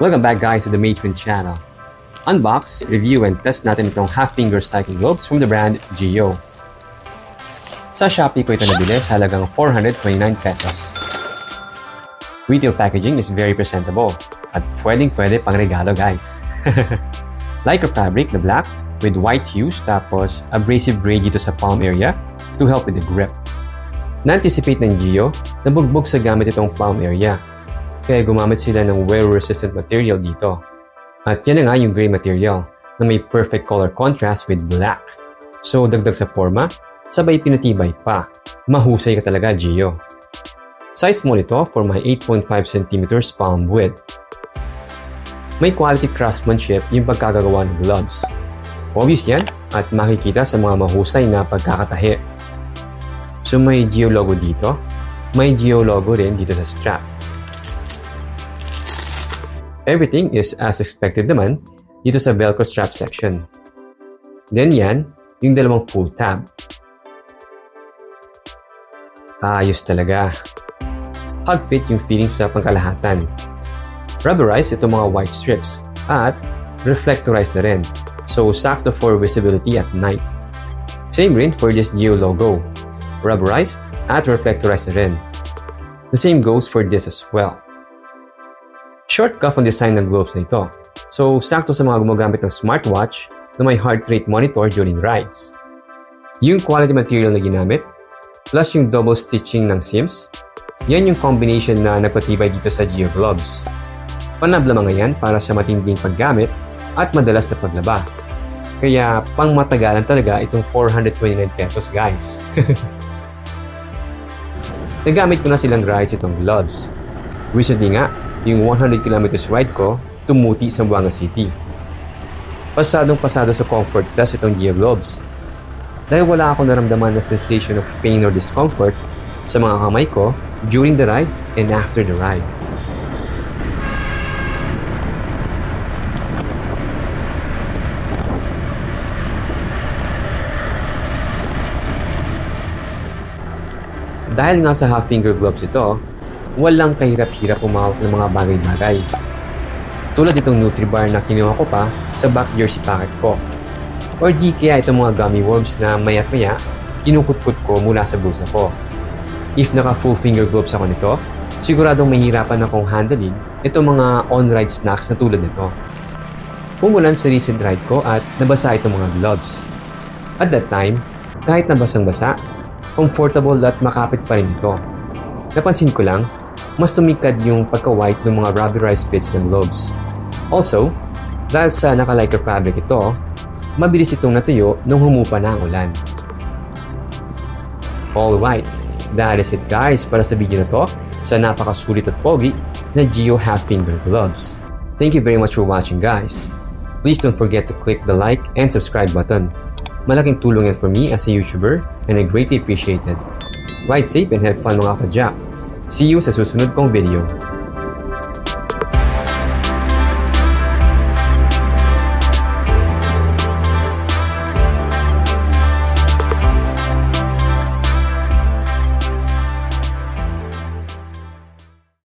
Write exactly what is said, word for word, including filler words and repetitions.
Welcome back guys to the Maetsuen channel. Unbox, review, and test natin itong half-finger cycling gloves from the brand Giyo. Sa Shopee ko ito nabili sa halagang four hundred twenty-nine pesos. Retail packaging is very presentable at pwedeng-pwede pang regalo guys. Lycra fabric na black with white hues tapos abrasive gray dito sa palm area to help with the grip. Na-anticipate ng Giyo na bugbog sa gamit itong palm area. Kaya gumamit sila ng wear-resistant material dito. At yan na nga yung gray material na may perfect color contrast with black. So dagdag sa forma, sabay pinatibay pa. Mahusay ka talaga, Giyo. Size small ito for my eight point five centimeters palm width. May quality craftsmanship yung pagkagagawa ng gloves. Obvious yan at makikita sa mga mahusay na pagkakatahi. So may Giyo logo dito. May Giyo logo rin dito sa strap. Everything is as expected naman dito sa velcro strap section. Then yan, yung dalawang pull tab. Ayos talaga. Hug fit yung feeling sa pangkalahatan. Rubberized itong mga white strips at reflectorized na rin. So sakto for visibility at night. Same rin for this Giyo logo. Rubberized at reflectorized na rin. The same goes for this as well. Short cuff ang design ng gloves na ito, so sakto sa mga gumagamit ng smartwatch na may heart rate monitor during rides. Yung quality material na ginamit, plus yung double stitching ng seams, yan yung combination na nagpatibay dito sa Giyo gloves. Panabla mga yan para sa matinding paggamit at madalas na paglaba. Kaya pang matagalan talaga itong four hundred twenty-nine pesos guys. Nagamit ko na silang rides itong gloves. Recently nga, yung one hundred kilometers ride ko, tumuti sa Buanga City. Pasadong pasado sa comfort test itong Giyo gloves. Dahil wala akong naramdaman na sensation of pain or discomfort sa mga kamay ko during the ride and after the ride. Dahil nga sa half-finger gloves ito, walang kahirap-hirap umawak ng mga bagay-bagay. Tulad itong Nutribar na kinuha ko pa sa back jersey pocket ko. Or di kaya itong mga gummy worms na mayat-maya kinukutkut ko mula sa bulsa ko. If naka full finger gloves ako nito, siguradong mahirapan akong handling itong mga on-ride snacks na tulad nito. Umulan sa recent ride ko at nabasa itong mga gloves. At that time, kahit nabasang-basa, comfortable at makapit pa rin ito. Napansin ko lang, mas tumikad yung pagka-white ng mga rubberized bits ng gloves. Also, dahil sa naka-Lycra fabric ito, mabilis itong natuyo nung humupa na ang ulan. Alright, that is it guys para sa video na to sa napakasulit at pogi na Giyo half-finger gloves. Thank you very much for watching guys. Please don't forget to click the like and subscribe button. Malaking tulong yan for me as a YouTuber and I greatly appreciate it. Ride safe and have fun mga kapadyak. See you sa susunod kong video.